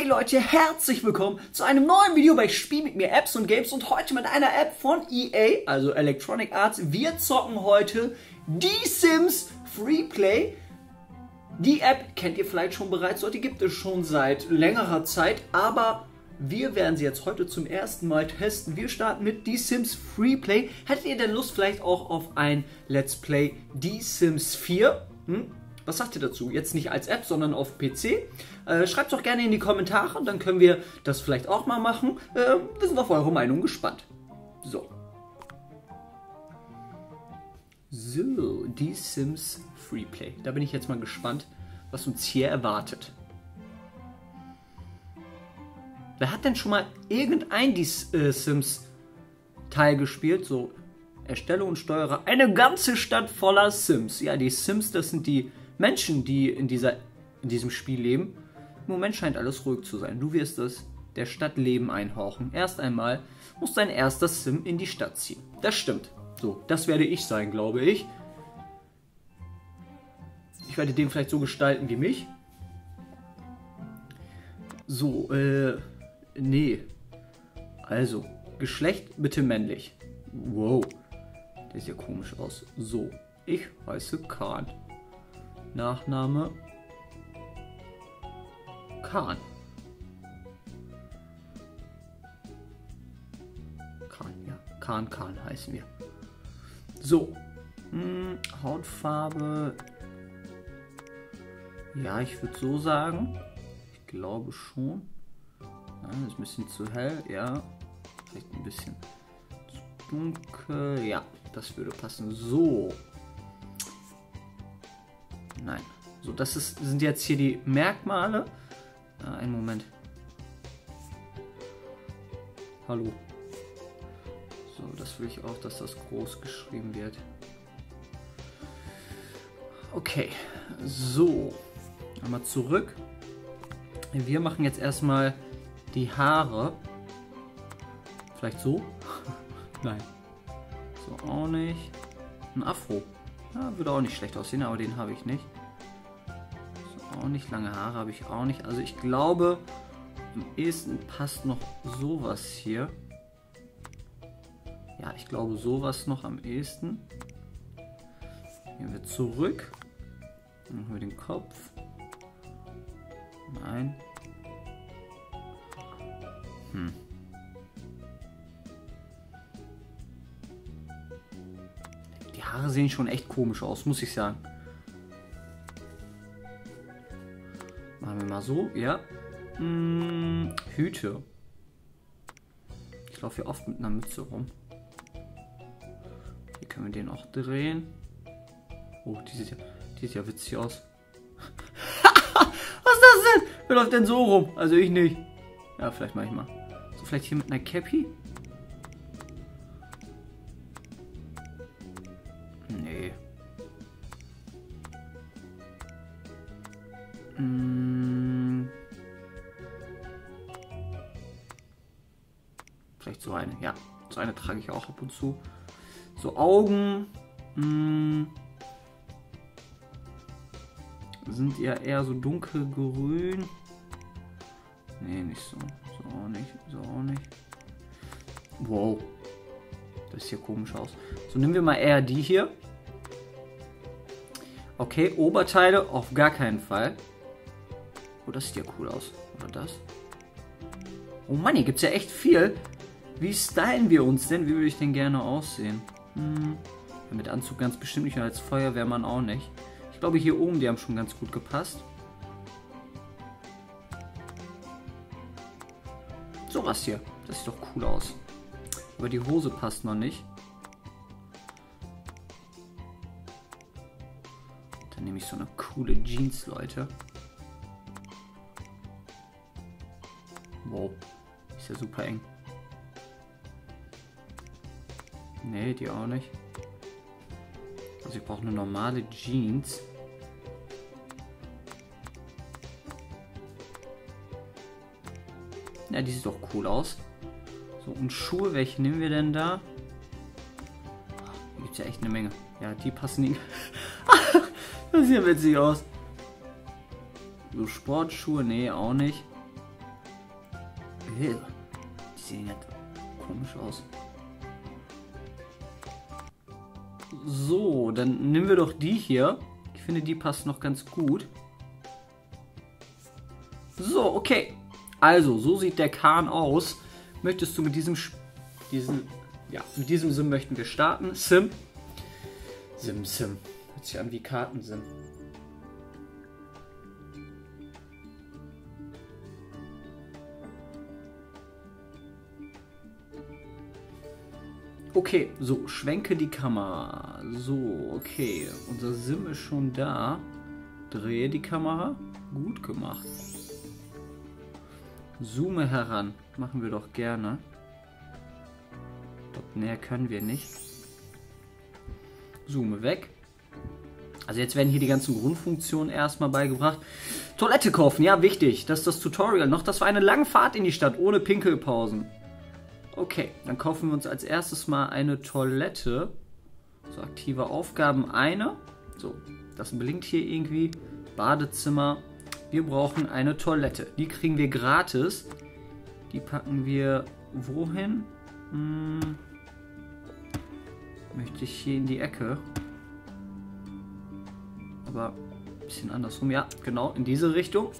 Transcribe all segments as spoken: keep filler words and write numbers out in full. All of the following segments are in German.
Hey Leute, herzlich willkommen zu einem neuen Video bei Spiel mit mir Apps und Games und heute mit einer App von E A, also Electronic Arts. Wir zocken heute Die Sims Free Play. Die App kennt ihr vielleicht schon bereits, Leute, gibt es schon seit längerer Zeit, aber wir werden sie jetzt heute zum ersten Mal testen. Wir starten mit Die Sims Free Play. Hättet ihr denn Lust vielleicht auch auf ein Let's Play Die Sims vier? Hm? Was sagt ihr dazu? Jetzt nicht als App, sondern auf P C. Äh, schreibt es doch gerne in die Kommentare, dann können wir das vielleicht auch mal machen. Äh, wir sind auf eure Meinung gespannt. So. So, die Sims Freeplay. Da bin ich jetzt mal gespannt, was uns hier erwartet. Wer hat denn schon mal irgendein die äh, Sims Teil gespielt? So, erstelle und steuere eine ganze Stadt voller Sims. Ja, die Sims, das sind die Menschen, die in, dieser, in diesem Spiel leben. Im Moment scheint alles ruhig zu sein. Du wirst das der Stadt Leben einhauchen. Erst einmal muss dein erster Sim in die Stadt ziehen. Das stimmt. So, das werde ich sein, glaube ich. Ich werde den vielleicht so gestalten wie mich. So, äh, nee. Also, Geschlecht bitte männlich. Wow, der sieht ja komisch aus. So, ich heiße Khan. Nachname Khan. Khan, ja. Khan, Khan heißen wir. So. Hm, Hautfarbe. Ja, ich würde so sagen. Ich glaube schon. Ja, das ist ein bisschen zu hell. Ja, vielleicht ein bisschen zu dunkel. Ja, das würde passen. So. Nein. So, das ist, sind jetzt hier die Merkmale. Ah, einen Moment. Hallo. So, das will ich auch, dass das groß geschrieben wird. Okay. So. Einmal zurück. Wir machen jetzt erstmal die Haare. Vielleicht so? Nein. So auch nicht. Ein Afro. Ja, würde auch nicht schlecht aussehen, aber den habe ich nicht. So, auch nicht. Lange Haare habe ich auch nicht. Also ich glaube, am ehesten passt noch sowas hier. Ja, ich glaube sowas noch am ehesten. Gehen wir zurück. Dann machen wir den Kopf. Nein. Hm. Haare sehen schon echt komisch aus, muss ich sagen. Machen wir mal so, ja. Hm, Hüte. Ich laufe hier oft mit einer Mütze rum. Hier können wir den auch drehen. Oh, die sieht ja, die sieht ja witzig aus. Was ist das denn? Wer läuft denn so rum? Also ich nicht. Ja, vielleicht manchmal. So, vielleicht hier mit einer Cappy? Vielleicht so eine, ja, so eine trage ich auch ab und zu. So Augen mh, sind ja eher so dunkelgrün. Nee, nicht so, so auch nicht, so auch nicht. Wow, das sieht ja komisch aus. So, nehmen wir mal eher die hier. Okay, Oberteile auf gar keinen Fall. Oh, das sieht ja cool aus. Oder das? Oh Mann, hier gibt es ja echt viel. Wie stylen wir uns denn? Wie würde ich denn gerne aussehen? Hm. Mit Anzug ganz bestimmt nicht und als Feuerwehrmann auch nicht. Ich glaube, hier oben, die haben schon ganz gut gepasst. Sowas hier. Das sieht doch cool aus. Aber die Hose passt noch nicht. Dann nehme ich so eine coole Jeans, Leute. Wow, ist ja super eng. Nee, die auch nicht. Also ich brauche eine normale Jeans. Ja, die sieht doch cool aus. So, und Schuhe, welche nehmen wir denn da? Hier gibt es ja echt eine Menge. Ja, die passen nicht. Das sieht ja witzig aus. So, Sportschuhe, nee, auch nicht. Die sehen ja komisch aus. So, dann nehmen wir doch die hier. Ich finde, die passt noch ganz gut. So, okay. Also, so sieht der Khan aus. Möchtest du mit diesem... Sp diesen, ja, mit diesem Sim möchten wir starten. Sim. Sim, Sim. Hört sich an wie Karten-Sim. Okay, so, schwenke die Kamera. So, okay. Unser Sim ist schon da. Drehe die Kamera. Gut gemacht. Zoome heran. Machen wir doch gerne. Doch, näher können wir nicht. Zoome weg. Also jetzt werden hier die ganzen Grundfunktionen erstmal beigebracht. Toilette kaufen, ja, wichtig. Das ist das Tutorial noch. Das war eine lange Fahrt in die Stadt ohne Pinkelpausen. Okay, dann kaufen wir uns als erstes mal eine Toilette. So, aktive Aufgaben, eine. So, das blinkt hier irgendwie. Badezimmer. Wir brauchen eine Toilette. Die kriegen wir gratis. Die packen wir wohin? Hm, möchte ich hier in die Ecke. Aber ein bisschen andersrum. Ja, genau, in diese Richtung.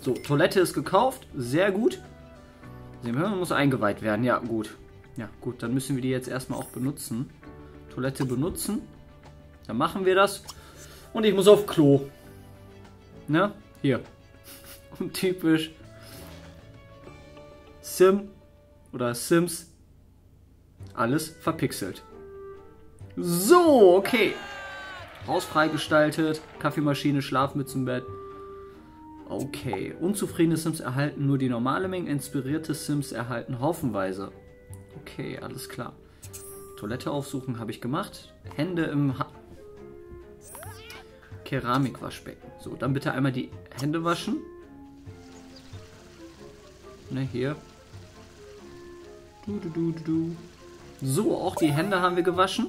So, Toilette ist gekauft. Sehr gut. Sie muss eingeweiht werden. Ja, gut. Ja, gut, dann müssen wir die jetzt erstmal auch benutzen. Toilette benutzen. Dann machen wir das. Und ich muss auf Klo. Ne? Hier. Und typisch Sim oder Sims. Alles verpixelt. So, okay. Haus freigestaltet. Kaffeemaschine, Schlafmützenbett. Okay. Unzufriedene Sims erhalten nur die normale Menge. Inspirierte Sims erhalten haufenweise. Okay, alles klar. Toilette aufsuchen habe ich gemacht. Hände im ha Keramikwaschbecken. So, dann bitte einmal die Hände waschen. Ne, hier. Du, du, du, du, du. So, auch die Hände haben wir gewaschen.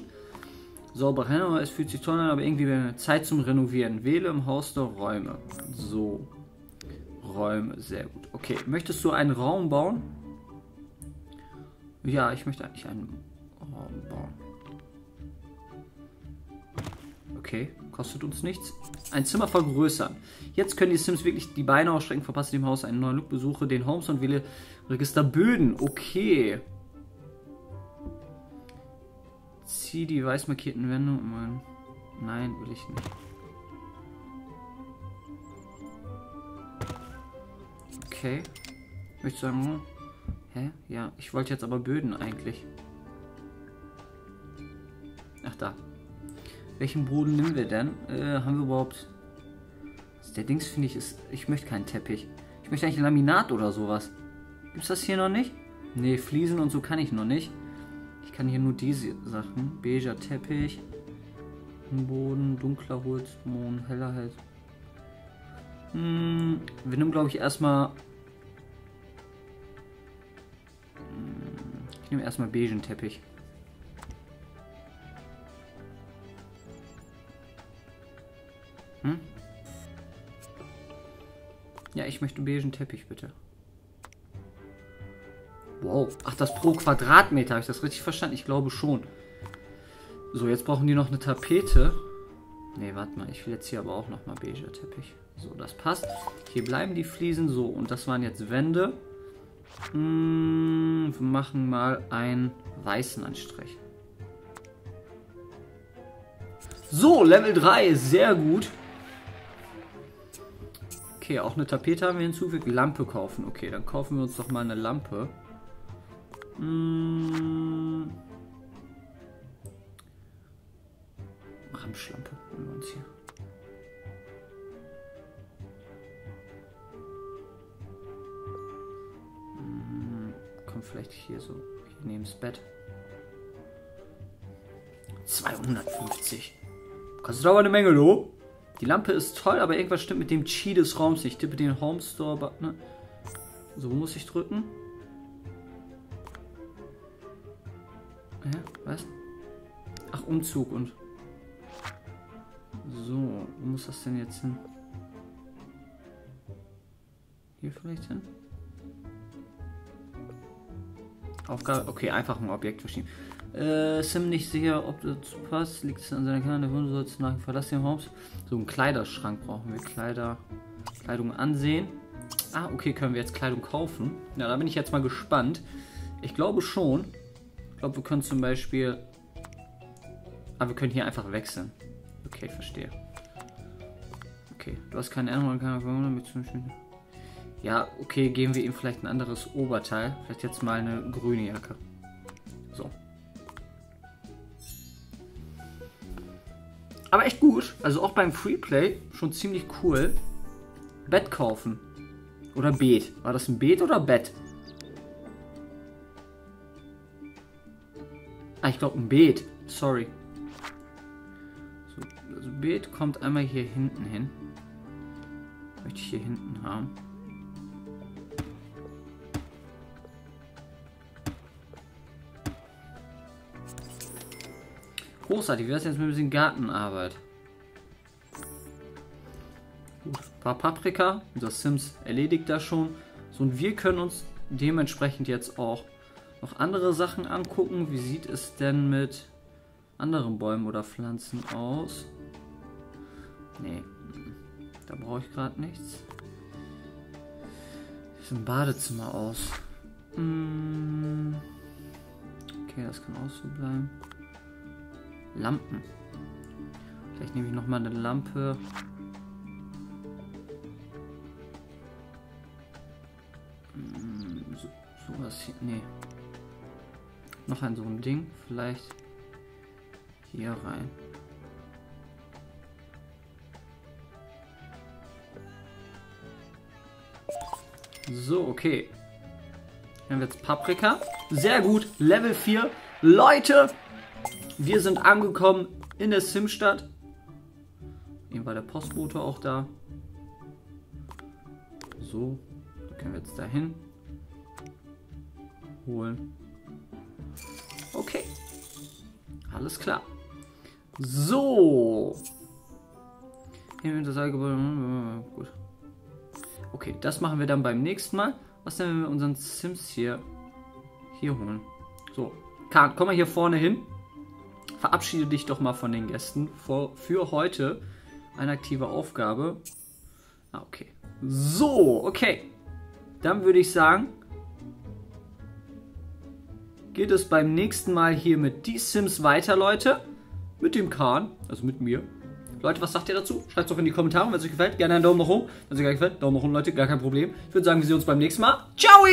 Saubere Hände, es fühlt sich toll an, aber irgendwie Zeit zum Renovieren. Wähle im Haus der Räume. So. Räume, sehr gut. Okay, möchtest du einen Raum bauen? Ja, ich möchte eigentlich einen Raum bauen. Okay, kostet uns nichts. Ein Zimmer vergrößern. Jetzt können die Sims wirklich die Beine ausstrecken, verpasse dem Haus einen neuen Look, besuche den Homes und wähle Register Böden. Okay. Zieh die weiß markierten Wände. Nein, will ich nicht. Okay. Möchtest du sagen, hä? Ja, ich wollte jetzt aber Böden eigentlich. Ach, da. Welchen Boden nehmen wir denn? Äh, haben wir überhaupt... Der Dings, finde ich, ist... Ich möchte keinen Teppich. Ich möchte eigentlich Laminat oder sowas. Gibt's das hier noch nicht? Ne, Fliesen und so kann ich noch nicht. Ich kann hier nur diese Sachen. Beiger Teppich. Boden, dunkler Holzboden, heller Holz. Hm, wir nehmen, glaube ich, erstmal... Hm, ich nehme erstmal beigen Teppich. Hm? Ja, ich möchte beigen Teppich, bitte. Wow. Ach, das pro Quadratmeter. Habe ich das richtig verstanden? Ich glaube schon. So, jetzt brauchen die noch eine Tapete. Ne, warte mal. Ich will jetzt hier aber auch nochmal beiger Teppich. So, das passt. Hier bleiben die Fliesen. So, und das waren jetzt Wände. Hm, wir machen mal einen weißen Anstrich. So, Level drei, sehr gut. Okay, auch eine Tapete haben wir hinzugefügt. Lampe kaufen. Okay, dann kaufen wir uns doch mal eine Lampe. Hm. Ramschlampe holen wir uns hier. Hm. Kommt vielleicht hier so hier neben das Bett. zweihundertfünfzig. Kostet aber eine Menge, lo. Die Lampe ist toll, aber irgendwas stimmt mit dem Chi des Raums nicht. Ich tippe den Home Store Button. So muss ich drücken. Hä? Was? Ach, Umzug und... So, wo muss das denn jetzt hin? Hier vielleicht hin? Aufgabe. Okay, einfach ein Objekt verschieben. Äh, Sim nicht sicher, ob das passt. Liegt es an seiner Karte? Der Hund soll es nach Verlass den Raums. So einen Kleiderschrank brauchen wir. Kleider, Kleidung ansehen. Ah, okay, können wir jetzt Kleidung kaufen? Na, da bin ich jetzt mal gespannt. Ich glaube schon. Ich glaube, wir können zum Beispiel... Ah, wir können hier einfach wechseln. Okay, verstehe. Okay, du hast keine Erinnerung, keine Erinnerung mit zum Beispiel. Ja, okay, geben wir ihm vielleicht ein anderes Oberteil. Vielleicht jetzt mal eine grüne Jacke. So. Aber echt gut. Also auch beim Freeplay schon ziemlich cool. Bett kaufen. Oder Beet. War das ein Beet oder Bett? Ah, ich glaube ein Beet. Sorry. So, also Beet kommt einmal hier hinten hin. Möchte ich hier hinten haben. Großartig, wie wäre es jetzt mit ein bisschen Gartenarbeit? Gut, ein paar Paprika, unser Sims erledigt das schon. So, und wir können uns dementsprechend jetzt auch noch andere Sachen angucken. Wie sieht es denn mit anderen Bäumen oder Pflanzen aus? Nee, da brauche ich gerade nichts. Das sieht im Badezimmer aus. Okay, das kann auch so bleiben. Lampen. Vielleicht nehme ich nochmal eine Lampe. Hm, so, sowas hier. Nee. Noch ein so ein Ding. Vielleicht hier rein. So, okay. Hier haben wir jetzt Paprika. Sehr gut. Level vier. Leute! Wir sind angekommen in der Simstadt. Eben war der Postbote auch da. So, da können wir jetzt dahin holen. Okay, alles klar. So, hier mit der Seilgebäude. Gut. Okay, das machen wir dann beim nächsten Mal. Was denn, wenn wir unseren Sims hier hier holen? So, Khan, komm mal hier vorne hin. Verabschiede dich doch mal von den Gästen vor, für heute. Eine aktive Aufgabe. Ah, okay. So, okay. Dann würde ich sagen, geht es beim nächsten Mal hier mit Die Sims weiter, Leute. Mit dem Khan, also mit mir. Leute, was sagt ihr dazu? Schreibt es doch in die Kommentare, wenn es euch gefällt. Gerne einen Daumen nach oben. Wenn es euch gar nicht gefällt, Daumen nach oben, Leute. Gar kein Problem. Ich würde sagen, wir sehen uns beim nächsten Mal. Ciao!